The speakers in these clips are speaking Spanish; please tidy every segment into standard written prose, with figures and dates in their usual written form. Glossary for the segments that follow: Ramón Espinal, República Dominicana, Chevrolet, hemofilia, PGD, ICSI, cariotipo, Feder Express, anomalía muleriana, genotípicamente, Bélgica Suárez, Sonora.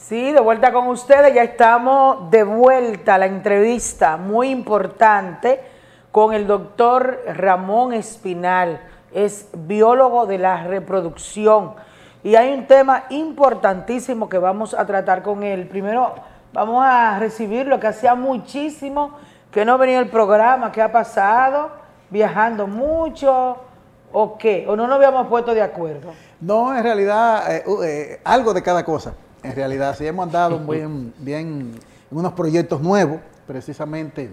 Sí, de vuelta con ustedes, ya estamos de vuelta a la entrevista muy importante con el doctor Ramón Espinal, es biólogo de la reproducción y hay un tema importantísimo que vamos a tratar con él. Primero vamos a recibir lo que hacía muchísimo que no venía el programa, ¿qué ha pasado? ¿Viajando mucho o qué? ¿O no nos habíamos puesto de acuerdo? No, en realidad algo de cada cosa. En realidad, sí hemos andado bien en unos proyectos nuevos, precisamente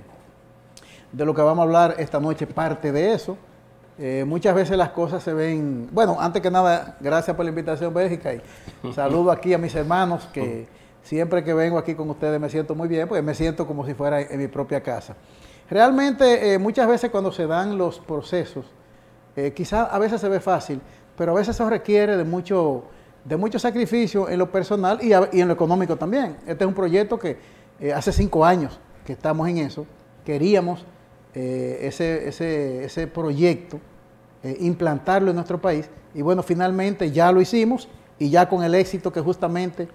de lo que vamos a hablar esta noche, parte de eso. Muchas veces las cosas se ven... Bueno, antes que nada, gracias por la invitación, Bélgica, y saludo aquí a mis hermanos, que siempre que vengo aquí con ustedes me siento muy bien, porque me siento como si fuera en mi propia casa. Realmente, muchas veces cuando se dan los procesos, quizás a veces se ve fácil, pero a veces eso requiere de mucho sacrificio en lo personal y en lo económico también. Este es un proyecto que hace 5 años que estamos en eso. Queríamos ese proyecto, implantarlo en nuestro país. Y bueno, finalmente ya lo hicimos y ya con el éxito que justamente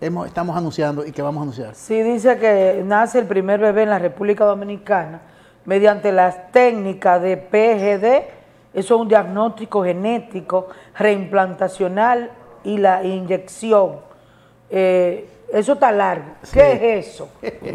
estamos anunciando y que vamos a anunciar. Sí, dice que nace el primer bebé en la República Dominicana mediante las técnicas de PGD. Eso es un diagnóstico genético, reimplantacional y la inyección. Eso está largo. Sí. ¿Qué es eso?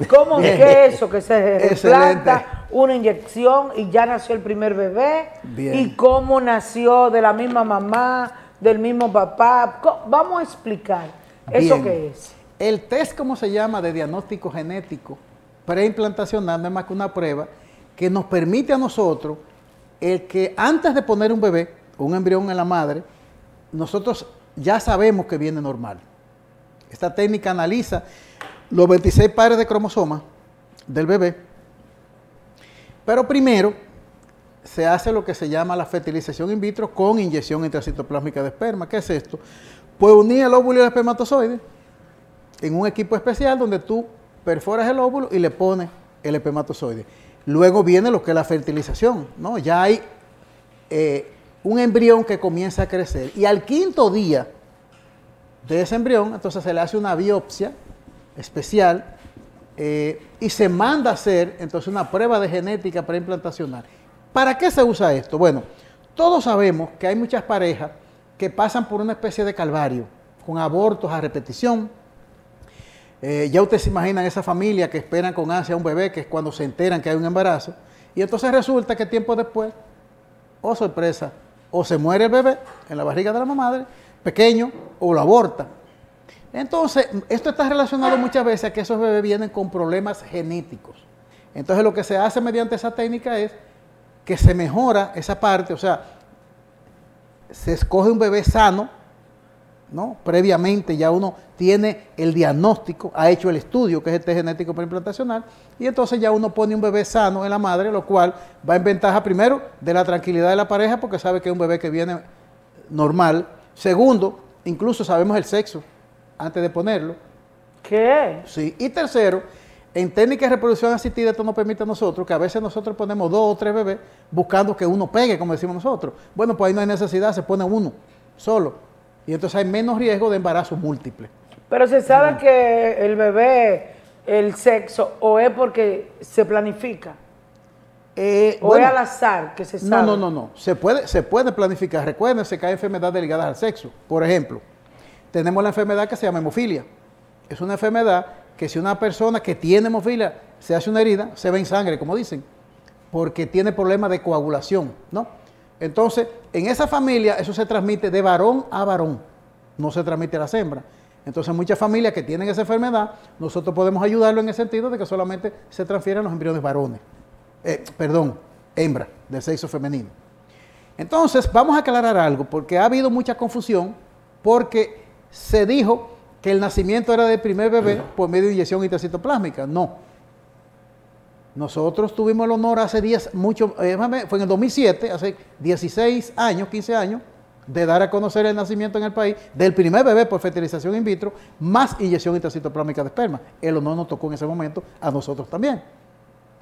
¿Cómo es que eso? Que se implanta una inyección y ya nació el primer bebé. Bien. ¿Y cómo nació? ¿De la misma mamá? ¿Del mismo papá? Vamos a explicar. Bien. ¿Eso qué es? El test, ¿cómo se llama? De diagnóstico genético preimplantacional, no es más que una prueba que nos permite a nosotros el que antes de poner un bebé, un embrión en la madre, nosotros ya sabemos que viene normal. Esta técnica analiza los 26 pares de cromosomas del bebé, pero primero se hace lo que se llama la fertilización in vitro con inyección intracitoplásmica de esperma. ¿Qué es esto? Pues unir el óvulo y el espermatozoide en un equipo especial donde tú perforas el óvulo y le pones el espermatozoide. Luego viene lo que es la fertilización, ¿no? Ya hay... un embrión que comienza a crecer y al 5.º día de ese embrión, entonces se le hace una biopsia especial y se manda a hacer entonces una prueba de genética preimplantacional. ¿Para qué se usa esto? Bueno, todos sabemos que hay muchas parejas que pasan por una especie de calvario con abortos a repetición. Ya ustedes se imaginan esa familia que esperan con ansia a un bebé, que es cuando se enteran que hay un embarazo y entonces resulta que tiempo después, oh sorpresa, o se muere el bebé en la barriga de la madre, pequeño, o lo aborta. Entonces, esto está relacionado muchas veces a que esos bebés vienen con problemas genéticos. Entonces, lo que se hace mediante esa técnica es que se mejora esa parte, o sea, se escoge un bebé sano, ¿no? Previamente ya uno tiene el diagnóstico, ha hecho el estudio, que es este genético preimplantacional, y entonces ya uno pone un bebé sano en la madre, lo cual va en ventaja primero de la tranquilidad de la pareja porque sabe que es un bebé que viene normal. Segundo, incluso sabemos el sexo antes de ponerlo. ¿Qué? Sí. Y tercero, en técnica de reproducción asistida esto nos permite a nosotros que a veces nosotros ponemos 2 o 3 bebés buscando que uno pegue, como decimos nosotros. Bueno, pues ahí no hay necesidad, se pone uno solo. Y entonces hay menos riesgo de embarazo múltiple. Pero se sabe que el bebé, el sexo, o es porque se planifica, o bueno, es al azar que se sabe. No. Se puede planificar. Recuérdense que hay enfermedades ligadas al sexo. Por ejemplo, tenemos la enfermedad que se llama hemofilia. Es una enfermedad que si una persona que tiene hemofilia se hace una herida, se ve en sangre, como dicen, porque tiene problemas de coagulación, ¿no? Entonces, en esa familia eso se transmite de varón a varón, no se transmite a las hembras. Entonces, muchas familias que tienen esa enfermedad, nosotros podemos ayudarlo en el sentido de que solamente se transfieran los embriones varones, hembras del sexo femenino. Entonces, vamos a aclarar algo, porque ha habido mucha confusión, porque se dijo que el nacimiento era del primer bebé por medio de inyección intracitoplásmica. No. Nosotros tuvimos el honor hace fue en el 2007, hace 16 años, 15 años, de dar a conocer el nacimiento en el país del primer bebé por fertilización in vitro, más inyección intracitoplásmica de esperma. El honor nos tocó en ese momento a nosotros también.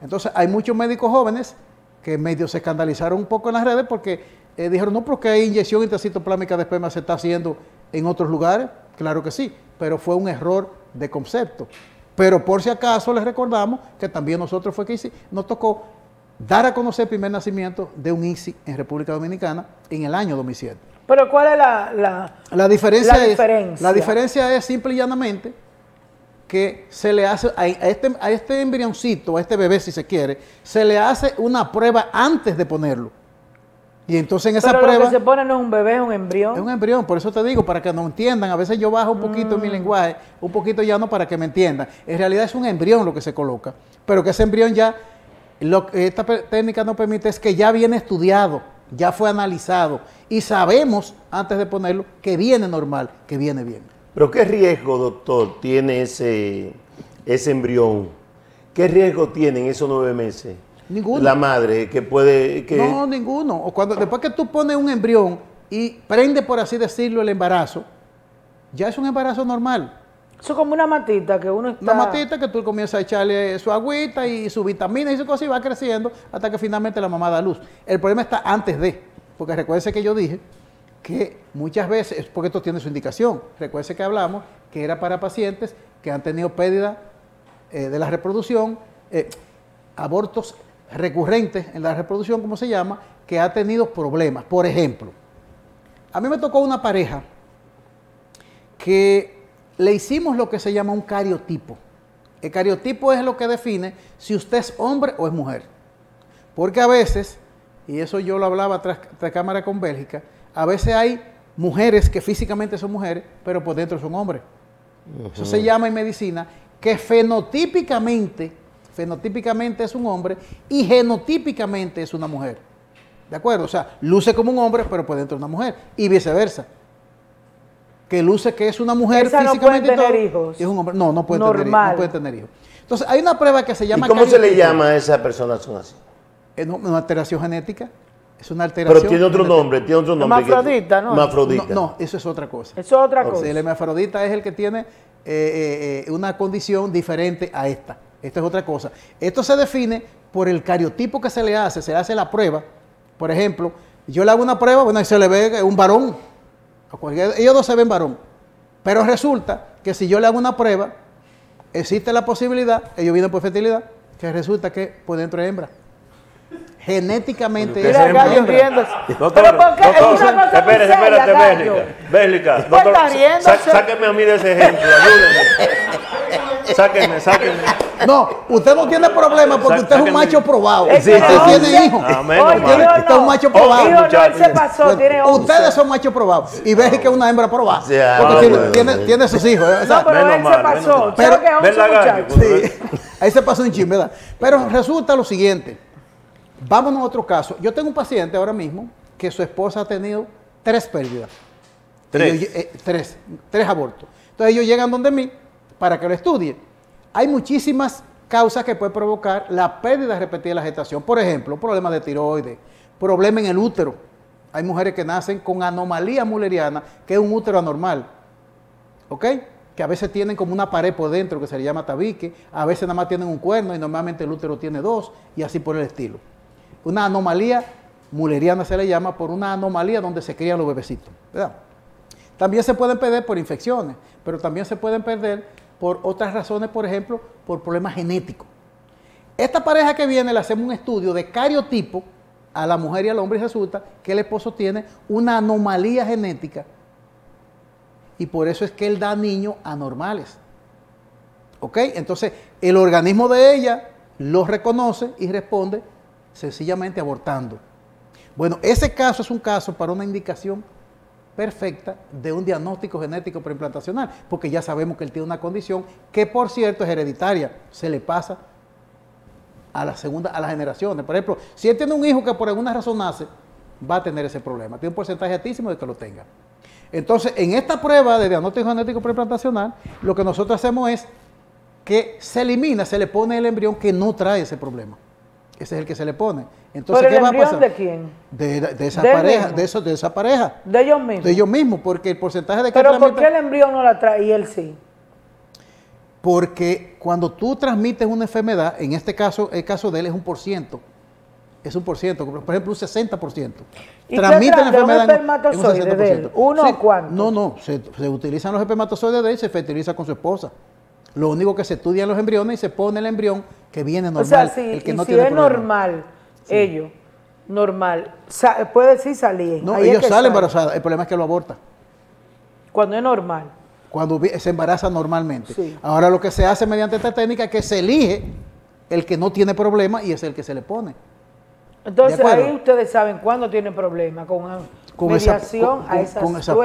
Entonces, hay muchos médicos jóvenes que medio se escandalizaron un poco en las redes porque dijeron, no, porque hay inyección intracitoplásmica de esperma, se está haciendo en otros lugares. Claro que sí, pero fue un error de concepto. Pero por si acaso les recordamos que también nosotros fue que nos tocó dar a conocer el primer nacimiento de un ICSI en República Dominicana en el año 2007. Pero ¿cuál es la diferencia? La diferencia es simple y llanamente que se le hace a este embrioncito, a este bebé si se quiere, se le hace una prueba antes de ponerlo. Y entonces en esa prueba... Pero lo que se pone no es un bebé, es un embrión. Es un embrión, por eso te digo, para que nos entiendan. A veces yo bajo un poquito mi lenguaje, un poquito llano para que me entiendan. En realidad es un embrión lo que se coloca, pero que ese embrión ya... Lo que esta técnica nos permite es que ya viene estudiado, ya fue analizado y sabemos, antes de ponerlo, que viene normal, que viene bien. Pero ¿qué riesgo, doctor, tiene ese embrión? ¿Qué riesgo tienen esos 9 meses? Ninguno. La madre que puede... Que... No, ninguno. O cuando, después que tú pones un embrión y prende, por así decirlo, el embarazo, ya es un embarazo normal. Eso es como una matita que uno está... Una matita que tú comienzas a echarle su agüita y su vitamina y su cosa y va creciendo hasta que finalmente la mamá da luz. El problema está antes de, porque recuérdense que yo dije que muchas veces, porque esto tiene su indicación, recuérdense que hablamos que era para pacientes que han tenido pérdida de la reproducción, abortos recurrentes en la reproducción, como se llama, que ha tenido problemas. Por ejemplo, a mí me tocó una pareja que... Le hicimos lo que se llama un cariotipo. El cariotipo es lo que define si usted es hombre o es mujer. Porque a veces, y eso yo lo hablaba tras cámara con Bélgica, a veces hay mujeres que físicamente son mujeres, pero por dentro son hombres. Eso se llama en medicina que fenotípicamente es un hombre y genotípicamente es una mujer. ¿De acuerdo? O sea, luce como un hombre, pero por dentro es una mujer. Y viceversa. Que luce que es una mujer esa físicamente. No puede tener hijos. Es un hombre. No, no puede tener hijos. Entonces, hay una prueba que se llama... ¿Y cómo se le llama a esas personas así? Es una alteración genética. Es una alteración. Pero tiene otro nombre, tiene otro nombre. Hermafrodita, ¿no? Hermafrodita. No, no, eso es otra cosa. Eso es otra cosa. El hermafrodita es el que tiene una condición diferente a esta. Esta es otra cosa. Esto se define por el cariotipo que se le hace la prueba. Por ejemplo, yo le hago una prueba, bueno, y se le ve un varón. Ellos no se ven varón, pero resulta que si yo le hago una prueba, existe la posibilidad, ellos vienen por fertilidad, que resulta que por dentro es hembra. Genéticamente es hembra. Doctor, pero ¿por qué? Espérate, Bélgica, doctor, sáquenme a mí de ese ejemplo, ayúdenme. Sáquenme. No, usted no tiene problema porque usted es un macho probado. Usted tiene hijos. Usted es un macho probado. Él se pasó, tiene 11. Ustedes son machos probados. Y ves que es una hembra probada. Porque tiene sus hijos. No, pero él se pasó. Pero que 11 muchachos. Ahí se pasó un chisme, ¿verdad? Pero resulta lo siguiente. Vámonos a otro caso. Yo tengo un paciente ahora mismo que su esposa ha tenido 3 pérdidas. Tres abortos. Entonces ellos llegan donde mí para que lo estudie. Hay muchísimas causas que puede provocar la pérdida repetida de la gestación. Por ejemplo, problemas de tiroides, problemas en el útero. Hay mujeres que nacen con anomalía muleriana, que es un útero anormal, ¿ok? Que a veces tienen como una pared por dentro que se le llama tabique, a veces nada más tienen un cuerno y normalmente el útero tiene 2 y así por el estilo. Una anomalía muleriana se le llama por una anomalía donde se crían los bebecitos, ¿verdad? También se pueden perder por infecciones, pero también se pueden perder por otras razones, por ejemplo, por problemas genéticos. Esta pareja que viene le hacemos un estudio de cariotipo a la mujer y al hombre y resulta que el esposo tiene una anomalía genética y por eso es que él da niños anormales. ¿Ok? Entonces, el organismo de ella los reconoce y responde sencillamente abortando. Bueno, ese caso es un caso para una indicación perfecta de un diagnóstico genético preimplantacional, porque ya sabemos que él tiene una condición que, por cierto, es hereditaria, se le pasa a las generaciones. Por ejemplo, si él tiene un hijo que por alguna razón nace, va a tener ese problema, tiene un porcentaje altísimo de que lo tenga. Entonces, en esta prueba de diagnóstico genético preimplantacional, lo que nosotros hacemos es que se elimina, se le pone el embrión que no trae ese problema. Ese es el que se le pone. Entonces, ¿qué va a pasar? ¿De quién? De esa pareja. De esa pareja. De ellos mismos. De ellos mismos, porque el porcentaje de que... Pero ¿por qué el embrión no la trae y él sí? Porque cuando tú transmites una enfermedad, en este caso, el caso de él es 1%. Es 1%, por ejemplo, un 60%. Transmite la enfermedad en un 60%. ¿Uno o cuánto? No, se utilizan los espermatozoides de él y se fertiliza con su esposa. Lo único que se estudian los embriones y se pone el embrión que viene normal. O sea, sí, el que no tiene problema. Es normal, sí. Ellos, normal, puede decir salir. No, ahí ellos salen embarazados, el problema es que lo abortan. Cuando es normal. Cuando se embaraza normalmente. Sí. Ahora lo que se hace mediante esta técnica es que se elige el que no tiene problema y es el que se le pone. Entonces ahí ustedes saben cuándo tienen problemas, con mediación a esas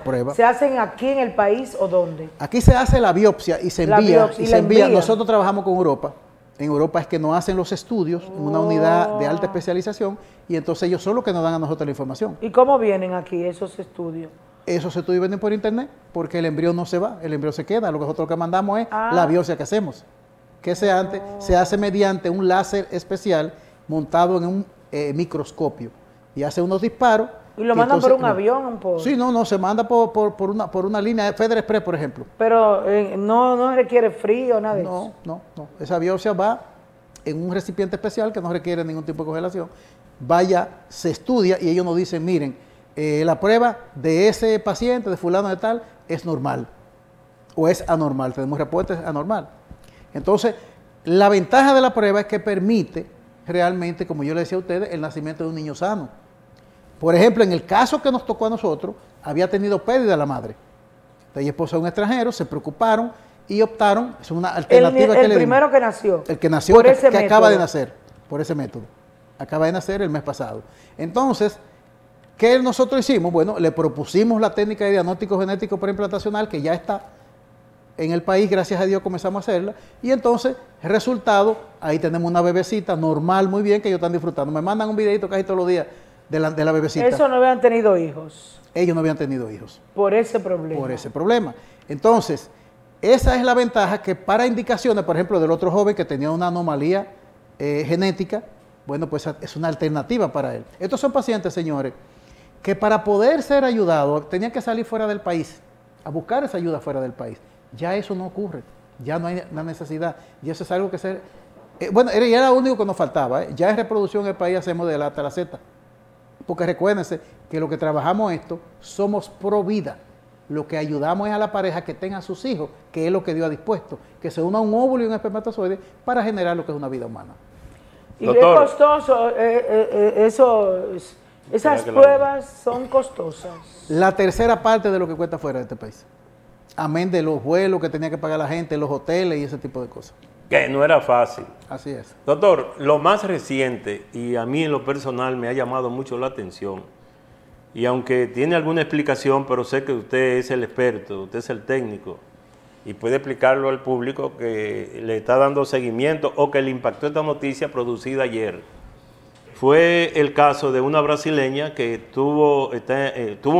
pruebas. ¿Se hacen aquí en el país o dónde? Aquí se hace la biopsia y se envía. Nosotros trabajamos con Europa. En Europa es que no hacen los estudios en una unidad de alta especialización y entonces ellos son los que nos dan a nosotros la información. ¿Y cómo vienen aquí esos estudios? Esos estudios vienen por internet porque el embrión no se va, el embrión se queda. Lo que nosotros que mandamos es la biopsia que hacemos. Que se hace mediante un láser especial montado en un microscopio y hace unos disparos. ¿Y lo mandan por un avión? Sí, no, se manda por una línea, Feder Express, por ejemplo. Pero no requiere frío, nada de eso. No. Esa biopsia va en un recipiente especial que no requiere ningún tipo de congelación. Vaya, se estudia y ellos nos dicen, miren, la prueba de ese paciente, de fulano de tal, es normal o es anormal. Tenemos reportes anormal. Entonces, la ventaja de la prueba es que permite realmente, como yo le decía a ustedes, el nacimiento de un niño sano. Por ejemplo, en el caso que nos tocó a nosotros, había tenido pérdida la madre. Ella esposa de un extranjero, se preocuparon y optaron, es una alternativa que le dimos. El primero que nació. El que nació, que acaba de nacer, por ese método. Acaba de nacer el mes pasado. Entonces, ¿qué nosotros hicimos? Bueno, le propusimos la técnica de diagnóstico genético preimplantacional, que ya está en el país, gracias a Dios comenzamos a hacerla, y entonces, resultado, ahí tenemos una bebecita normal, muy bien, que ellos están disfrutando. Me mandan un videito casi todos los días de la bebecita. Eso no habían tenido hijos. Ellos no habían tenido hijos. Por ese problema. Por ese problema. Entonces, esa es la ventaja que para indicaciones, por ejemplo, del otro joven que tenía una anomalía genética, bueno, pues es una alternativa para él. Estos son pacientes, señores, que para poder ser ayudados tenían que salir fuera del país, a buscar esa ayuda fuera del país. Ya eso no ocurre, ya no hay la necesidad, y eso es algo que se... bueno, era lo único que nos faltaba, ya en reproducción en el país hacemos de la hasta la Z, porque recuérdense que lo que trabajamos esto, somos pro vida, lo que ayudamos es a la pareja que tenga sus hijos, que es lo que Dios ha dispuesto, que se una un óvulo y un espermatozoide para generar lo que es una vida humana. Y qué costoso, esas pruebas son costosas. La tercera parte de lo que cuesta fuera de este país. Amén de los vuelos que tenía que pagar la gente, los hoteles y ese tipo de cosas. Que no era fácil. Así es. Doctor, lo más reciente, y a mí en lo personal me ha llamado mucho la atención, y aunque tiene alguna explicación, pero sé que usted es el experto, usted es el técnico, y puede explicarlo al público que le está dando seguimiento o que le impactó esta noticia producida ayer. Fue el caso de una brasileña que tuvo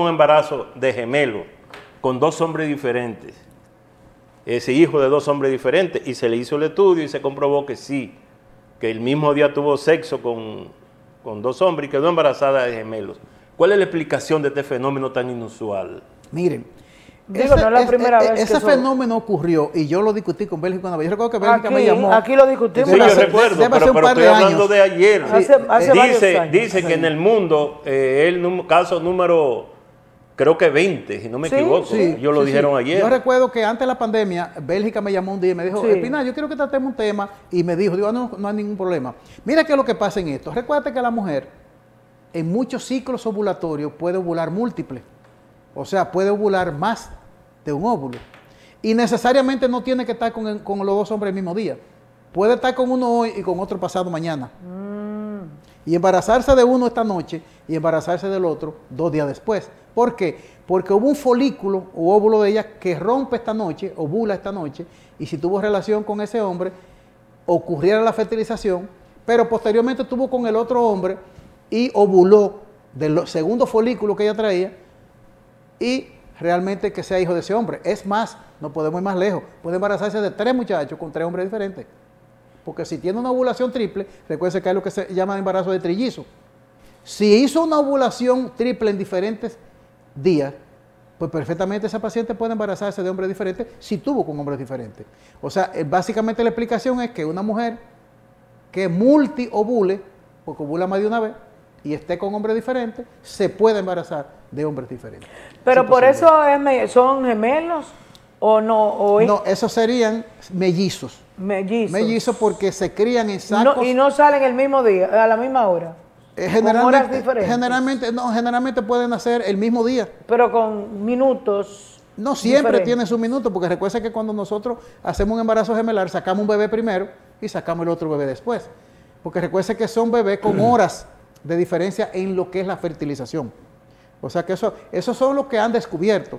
un embarazo de gemelo con dos hombres diferentes, ese hijo de dos hombres diferentes, y se le hizo el estudio y se comprobó que sí, que el mismo día tuvo sexo con dos hombres y quedó embarazada de gemelos. ¿Cuál es la explicación de este fenómeno tan inusual? Miren, ese fenómeno ocurrió, y yo lo discutí con Bélgica una vez. Yo recuerdo que Bélgica me llamó. Aquí lo discutimos. Sí, yo recuerdo, pero estoy hablando de ayer. Dice que en el mundo, el caso número... Creo que 20, si no me equivoco. Sí, yo lo dijeron ayer. Yo recuerdo que antes de la pandemia, Bélgica me llamó un día y me dijo, Espinal, yo quiero que tratemos un tema. Y me dijo, no hay ningún problema. Mira qué es lo que pasa en esto. Recuerda que la mujer, en muchos ciclos ovulatorios, puede ovular múltiple. O sea, puede ovular más de un óvulo. Y necesariamente no tiene que estar con los dos hombres el mismo día. Puede estar con uno hoy y con otro pasado mañana. Y embarazarse de uno esta noche y embarazarse del otro 2 días después. ¿Por qué? Porque hubo un folículo o óvulo de ella que rompe esta noche, ovula esta noche, y si tuvo relación con ese hombre, ocurriera la fertilización, pero posteriormente tuvo con el otro hombre y ovuló del segundo folículo que ella traía y realmente que sea hijo de ese hombre. Es más, no podemos ir más lejos, puede embarazarse de 3 muchachos con 3 hombres diferentes. Porque si tiene una ovulación triple, recuerden que es lo que se llama embarazo de trillizo. Si hizo una ovulación triple en diferentes días, pues perfectamente esa paciente puede embarazarse de hombres diferentes si tuvo con hombres diferentes. O sea, básicamente la explicación es que una mujer que multiovule, porque ovula más de una vez, y esté con hombres diferentes, se puede embarazar de hombres diferentes. Pero por eso son gemelos. ¿O no? O es... No, esos serían mellizos. Mellizos. Mellizos porque se crían en sacos. No, y no salen el mismo día, a la misma hora. Generalmente, horas diferentes. Generalmente pueden nacer el mismo día. Pero con minutos. No siempre diferentes. Tiene su minuto, porque recuerda que cuando nosotros hacemos un embarazo gemelar, sacamos un bebé primero y sacamos el otro bebé después. Porque recuerda que son bebés con horas de diferencia en lo que es la fertilización. O sea que esos son los que han descubierto.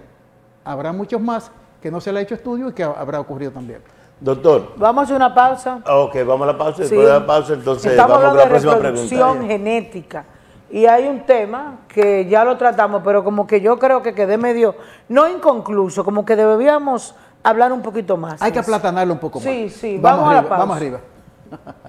Habrá muchos más que no se le ha hecho estudio y que habrá ocurrido también. Doctor. Vamos a hacer una pausa. Ok, vamos a la pausa. Sí. Después de la pausa, entonces estamos vamos a la próxima pregunta. Estamos hablando de reproducción genética. Y hay un tema que ya lo tratamos, pero como que yo creo que quedé medio, no inconcluso, como que debíamos hablar un poquito más. Hay que aplatanarlo un poco más. Sí, sí, vamos a la pausa. Vamos arriba.